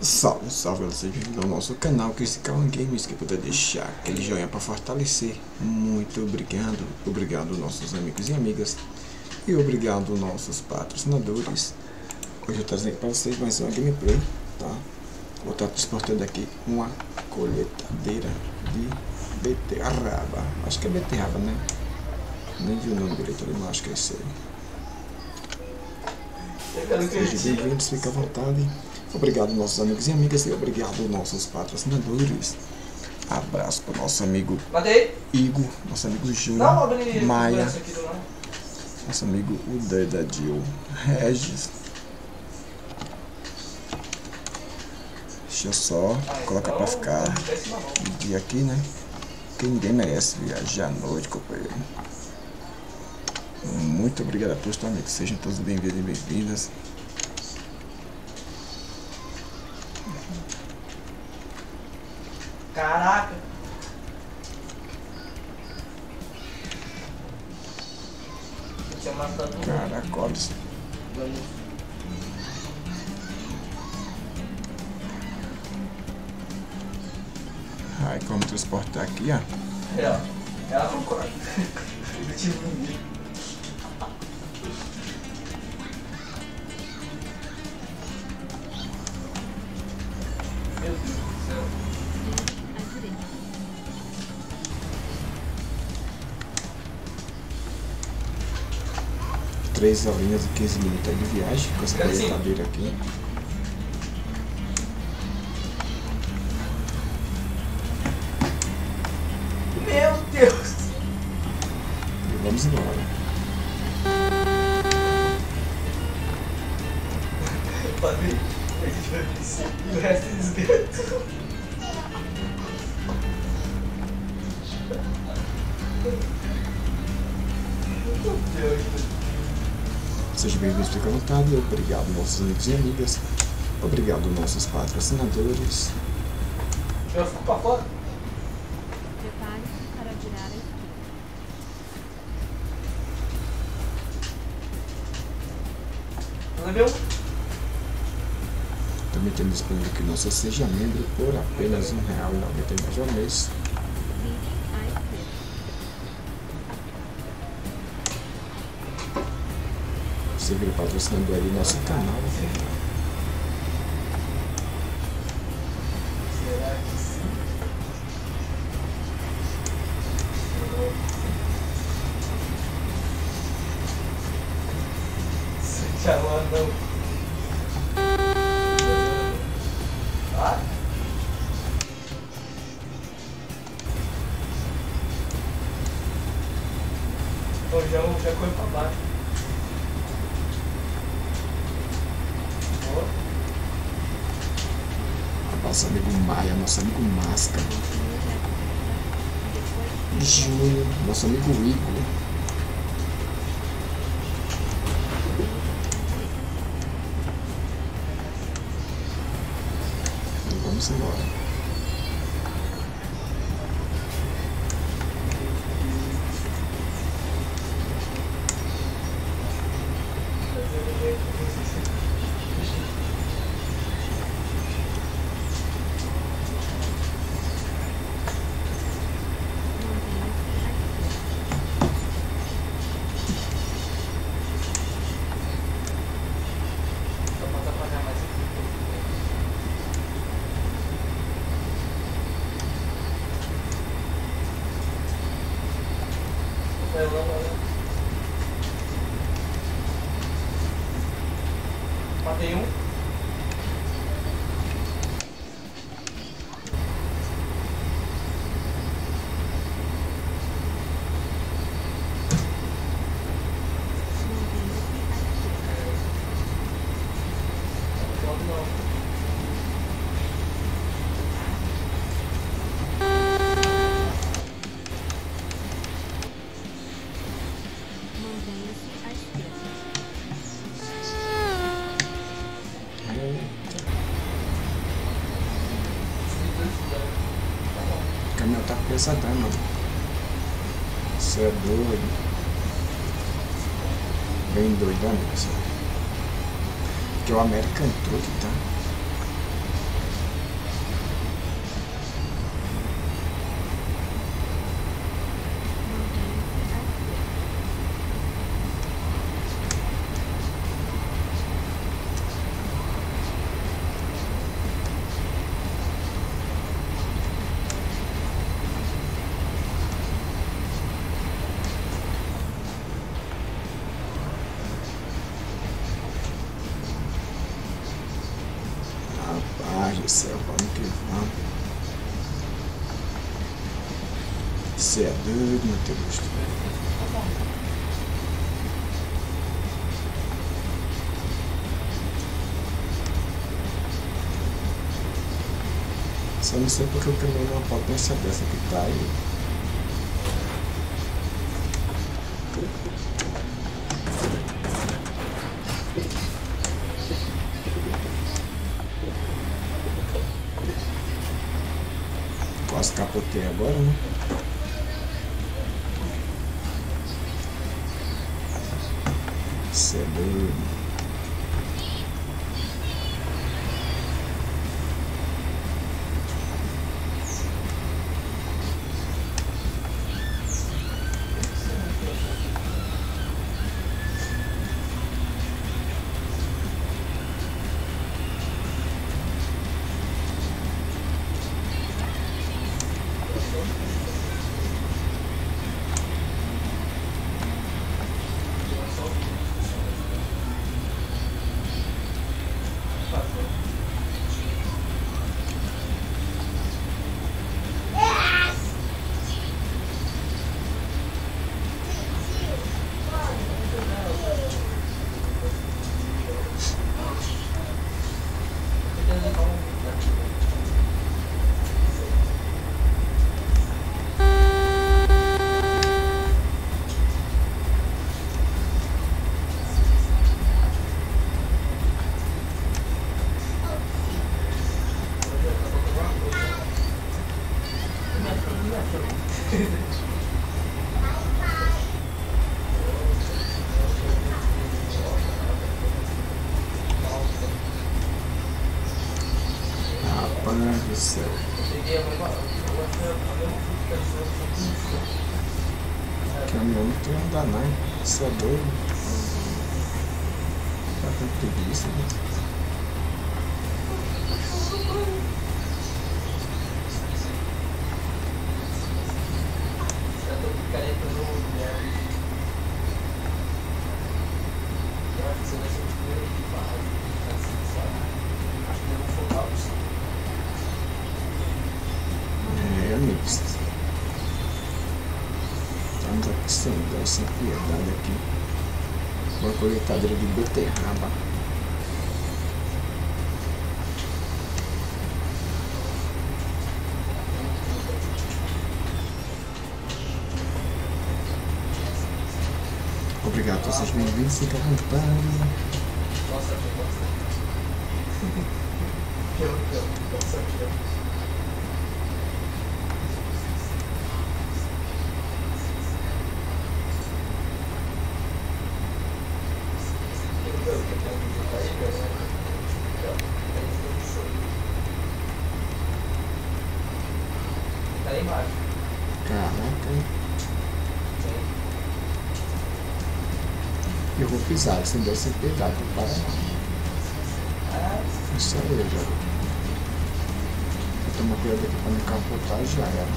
Salve, salve, vocês vindo ao nosso canal Chris Games, que puder deixar aquele joinha para fortalecer. Muito obrigado, obrigado nossos amigos e amigas e obrigado nossos patrocinadores. Hoje eu trazendo para vocês mais uma gameplay, tá? Vou estar transportando aqui uma coletadeira de beterraba. Acho que é beterraba, né? Nem vi o nome direito ali, mas acho que é isso aí. Sejam bem-vindos, fiquem à vontade. Obrigado nossos amigos e amigas e obrigado nossos patrocinadores. Abraço para o nosso amigo Igor, nosso amigo Júnior, Maia, nosso amigo Udadadio Regis. Deixa eu só colocar para ficar um dia aqui, né? Porque ninguém merece viajar à noite, companheiro. Muito obrigado a todos, tá, amigos? Sejam todos bem-vindos e bem-vindas. Caraca! Caracoles! Ai, como transportar aqui, ó? Ela concorda. Meu Deus do céu! Três horinhas e 15 minutos de viagem com essa coletadeira aqui. Meu Deus! E vamos embora. Padre, o resto é desgraçado. Meu Deus! Sejam bem-vindos, fiquem à vontade. Obrigado nossos amigos e amigas. Obrigado nossos patrocinadores. Eu fico pra fora. Prepare-se para virar a esquerda. Valeu. Também temos disponível que não só seja membro por apenas R$1,99 ao mês. Você vira patrocinando ali nosso canal. Será que sim? Você já mandou? Ah? Pô, já correu pra baixo. Nosso amigo Maia, nosso amigo Máscara, Júnior, nosso amigo Igor. E vamos embora. Matei um. Pesadão, mano. Você é doido. Bem doidão, pessoal. Que é o American Truck, tá? Rapaz do céu, vamos que vamos. Você é doido, meu Deus. Só não sei porque eu peguei uma potência dessa que tá aí. Quase capotei agora, né? Isso é doido. Isso é doido. Tá com preguiça, né? É, amigos. Estamos aqui sem dó, sem piedade aqui. Uma coletadeira de beterraba. Obrigado a vocês, bem-vindos, se acompanhem. Nossa, eu gosto. Pisar, sem dor, sem piedade, para isso aí, já vou tomar cuidado aqui para não capotar, já era.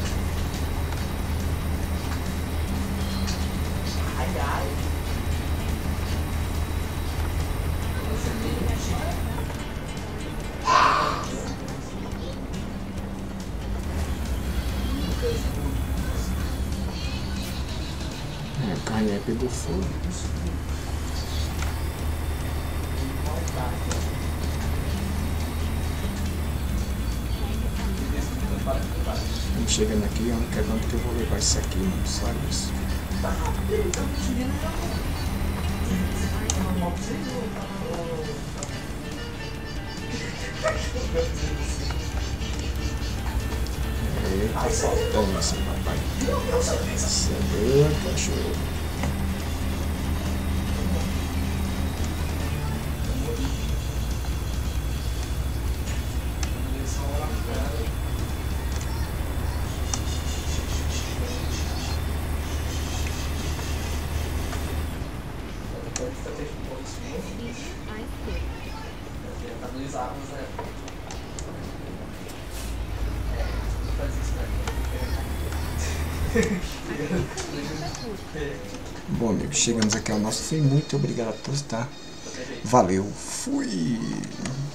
É, a carne aí pegou fogo. Estamos chegando aqui, eu não quero tanto que eu vou levar isso aqui, não sabe isso? É, tá faltando esse papai. Você é doido, cachorro. Bom, amigos, chegamos aqui ao nosso fim. Muito obrigado a todos, tá? Valeu, fui!